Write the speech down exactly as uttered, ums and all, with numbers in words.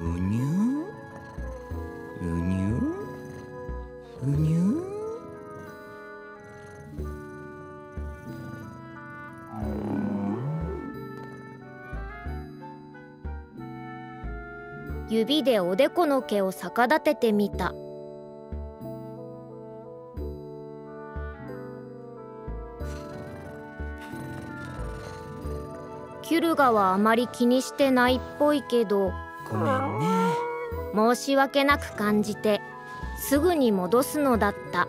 うにゅうにゅうにゅう指でおでこの毛を逆立ててみた。キュルガはあまり気にしてないっぽいけど、ごめんね、申し訳なく感じてすぐに戻すのだった。